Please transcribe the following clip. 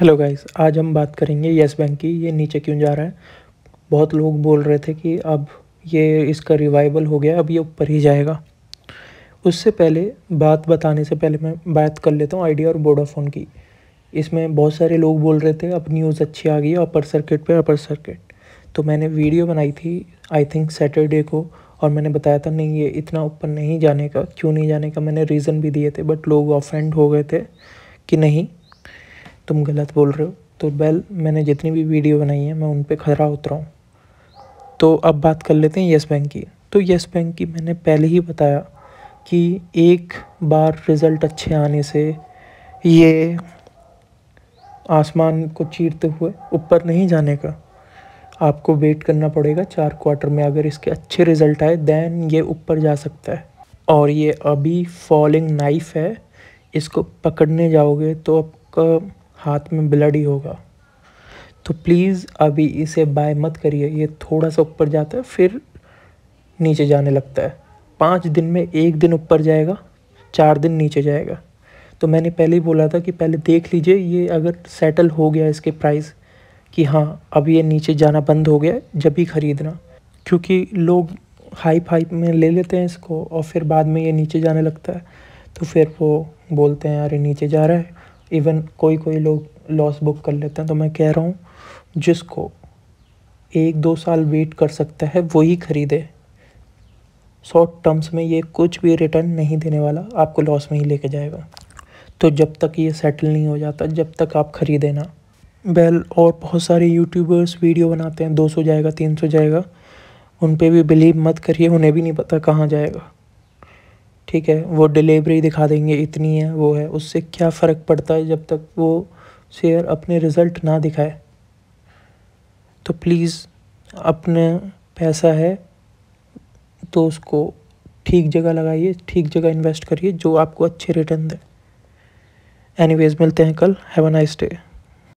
Hello guys, आज हम बात करेंगे येस बैंक की। ये नीचे क्यों जा रहा है? बहुत लोग बोल रहे थे कि अब ये इसका रिवाइवल हो गया, अब ये ऊपर ही जाएगा। उससे पहले बात बताने से पहले मैं बात कर लेता हूँ आइडिया और वोडाफोन की। इसमें बहुत सारे लोग बोल रहे थे अब न्यूज़ अच्छी आ गई है अपर सर्किट पर, अपर सर्किट। तो मैंने वीडियो बनाई थी आई थिंक सैटरडे को, और मैंने बताया था नहीं ये इतना ऊपर नहीं जाने का, क्यों नहीं जाने का मैंने रीज़न भी दिए थे, बट लोग ऑफेंड हो गए थे कि नहीं तुम गलत बोल रहे हो। तो मैंने जितनी भी वीडियो बनाई है मैं उन पे खरा उतरा हूँ। तो अब बात कर लेते हैं येस बैंक की। तो येस बैंक की मैंने पहले ही बताया कि एक बार रिज़ल्ट अच्छे आने से ये आसमान को चीरते हुए ऊपर नहीं जाने का, आपको वेट करना पड़ेगा 4 क्वार्टर में। अगर इसके अच्छे रिज़ल्ट आए देन ये ऊपर जा सकता है। और ये अभी फॉलिंग नाइफ है, इसको पकड़ने जाओगे तो आपका हाथ में ब्लड ही होगा। तो प्लीज़ अभी इसे बाय मत करिए। ये थोड़ा सा ऊपर जाता है फिर नीचे जाने लगता है। 5 दिन में 1 दिन ऊपर जाएगा, 4 दिन नीचे जाएगा। तो मैंने पहले ही बोला था कि पहले देख लीजिए ये अगर सेटल हो गया इसके प्राइस कि हाँ अब ये नीचे जाना बंद हो गया, जब ही ख़रीदना। क्योंकि लोग हाइप में ले लेते हैं इसको और फिर बाद में ये नीचे जाने लगता है तो फिर वो बोलते हैं अरे नीचे जा रहा है। इवन कोई लोग लॉस बुक कर लेते हैं। तो मैं कह रहा हूँ जिसको 1-2 साल वेट कर सकता है वही ख़रीदे। शॉर्ट टर्म्स में ये कुछ भी रिटर्न नहीं देने वाला, आपको लॉस में ही लेके जाएगा। तो जब तक ये सेटल नहीं हो जाता जब तक आप ख़रीदे ना। और बहुत सारे यूट्यूबर्स वीडियो बनाते हैं 200 जाएगा 300 जाएगा, उन पे भी बिलीव मत करिए, उन्हें भी नहीं पता कहाँ जाएगा। ठीक है, वो डिलीवरी दिखा देंगे इतनी है वो है, उससे क्या फ़र्क पड़ता है जब तक वो शेयर अपने रिज़ल्ट ना दिखाए। तो प्लीज़ अपने पैसा है तो उसको ठीक जगह लगाइए, ठीक जगह इन्वेस्ट करिए जो आपको अच्छे रिटर्न दे। एनीवेज, मिलते हैं कल। Have a nice day.